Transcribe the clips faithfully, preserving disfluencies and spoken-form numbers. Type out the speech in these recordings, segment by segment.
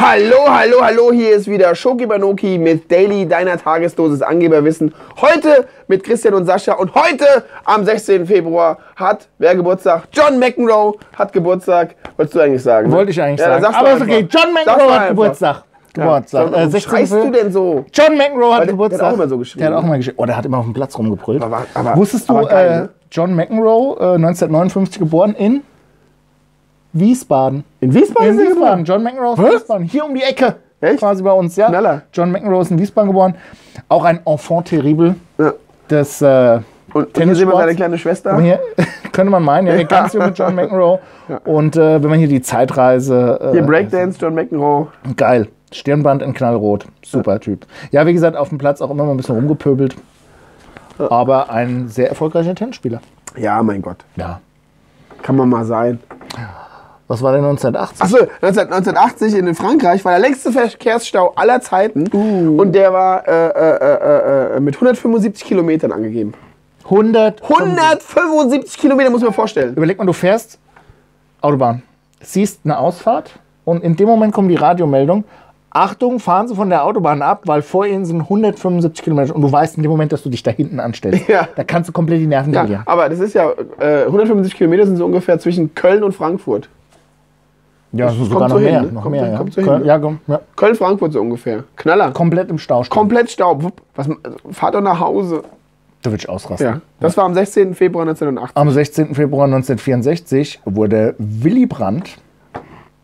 Hallo, hallo, hallo, hier ist wieder Shoki Banoki mit Daily, deiner Tagesdosis Angeberwissen. Heute mit Christian und Sascha und heute am sechzehnten Februar hat, wer Geburtstag? John McEnroe hat Geburtstag. Wolltest du eigentlich sagen? Ne? Wollte ich eigentlich ja, sagen, aber ist okay, John McEnroe hat Geburtstag. Geburtstag. Ja. Äh, schreist du denn so? John McEnroe hat Geburtstag. Der hat auch immer so geschrieben. Der hat auch immer geschrieben. Oh, der hat immer auf dem Platz rumgebrüllt. Aber, aber, Wusstest du, aber geil, äh, John McEnroe, äh, neunzehnhundertneunundfünfzig geboren in Wiesbaden. In Wiesbaden? In Wiesbaden. John McEnroe ist in Wiesbaden. Hier um die Ecke. Echt? Quasi bei uns, ja. Schneller. John McEnroe ist in Wiesbaden geboren. Auch ein Enfant terrible. Ja. Das äh, und, und hier sehen wir seine kleine Schwester. Hier, könnte man meinen, ja, ja. Ganz junge John McEnroe. Ja. Und äh, wenn man hier die Zeitreise... Äh, hier Breakdance, John McEnroe. Geil. Stirnband in Knallrot. Super ja. Typ. Ja, wie gesagt, auf dem Platz auch immer mal ein bisschen rumgepöbelt. Ja. Aber ein sehr erfolgreicher Tennisspieler. Ja, mein Gott. Ja. Kann man mal sein. Was war denn neunzehnhundertachtzig? Achso, neunzehnhundertachtzig in Frankreich war der längste Verkehrsstau aller Zeiten. Uh. Und der war äh, äh, äh, mit hundertfünfundsiebzig Kilometern angegeben. hundertfünfundsiebzig Kilometer, muss man vorstellen. Überleg mal, du fährst Autobahn, siehst eine Ausfahrt und in dem Moment kommt die Radiomeldung. Achtung, fahren Sie von der Autobahn ab, weil vor Ihnen sind hundertfünfundsiebzig Kilometer und du weißt in dem Moment, dass du dich da hinten anstellst. Ja. Da kannst du komplett die Nerven ja, verlieren. Aber das ist ja, äh, hundertfünfundsiebzig Kilometer sind so ungefähr zwischen Köln und Frankfurt. Ja, das ist sogar noch mehr. Noch mehr, ja. Köln, ja, komm, ja. Köln, Frankfurt so ungefähr. Knaller. Komplett im Stau. Komplett Stau. Was, also, fahr doch nach Hause. Da würde ich ausrasten. Ja. Das war am sechzehnten Februar neunzehnhundertachtzig. Am sechzehnten Februar neunzehnhundertvierundsechzig wurde Willy Brandt.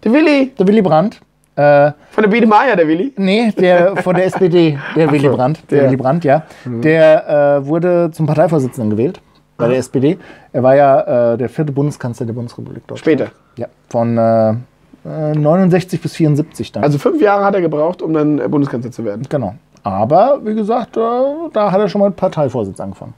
Der Willy. Der Willy Brandt. Äh, von der Biene Maya, der Willy? Nee, der von der S P D, der Willy Brandt. Der, der Willy Brandt, ja. Mhm. Der äh, wurde zum Parteivorsitzenden gewählt bei der S P D. Er war ja äh, der vierte Bundeskanzler der Bundesrepublik Deutschland. Später? Ja, von äh, neunundsechzig bis vierundsiebzig dann. Also fünf Jahre hat er gebraucht, um dann Bundeskanzler zu werden. Genau. Aber, wie gesagt, äh, da hat er schon mal mit Parteivorsitz angefangen.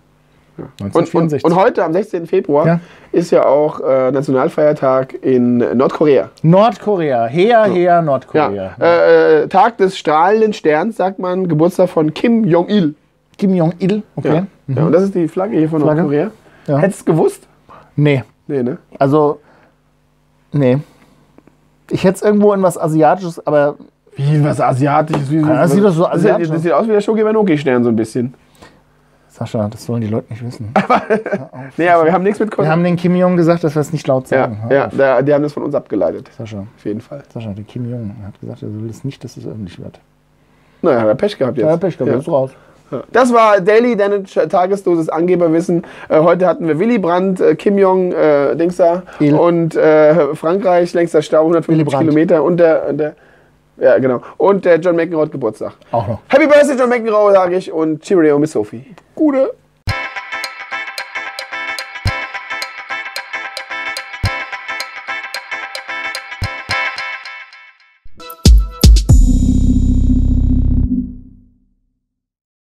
Ja. neunzehnhundertvierundsechzig. Und, und, und heute, am sechzehnten Februar, ja, ist ja auch äh, Nationalfeiertag in Nordkorea. Nordkorea. Her, her, Nordkorea. Ja. Ja. Äh, Tag des strahlenden Sterns, sagt man, Geburtstag von Kim Jong-il. Kim Jong-il, okay. Ja. Mhm. Ja, und das ist die Flagge hier von Flagge. Nordkorea. Ja. Hättest du es gewusst? Nee. Nee, ne? Also, nee. Ich hätte es irgendwo in was Asiatisches, aber... Wie in was Asiatisches? Wie, ja, das sieht doch so asiatisch aus. Das sieht aus wie der Shoki Banoki-Stern so ein bisschen. Sascha, das sollen die Leute nicht wissen. Aber, nee, aber wir haben nichts mit Kon Wir haben den Kim Jong gesagt, dass wir es nicht laut sagen. Ja, ja, die haben das von uns abgeleitet. Sascha. Auf jeden Fall. Sascha, der Kim Jong hat gesagt, er will es nicht, dass es öffentlich wird. Naja, hat er Pech gehabt jetzt. Ja, Pech gehabt, ja. Jetzt raus. Ja. Das war Daily, deine Tagesdosis Angeberwissen. Äh, heute hatten wir Willy Brandt, äh, Kim Jong, äh, Dings da und äh, Frankreich, längster Stau, hundertfünfundsiebzig Kilometer und der... der Ja, genau. Und der John McEnroe hat Geburtstag. Auch noch. Happy Birthday, John McEnroe, sage ich. Und Cheerio, Miss Sophie. Gute.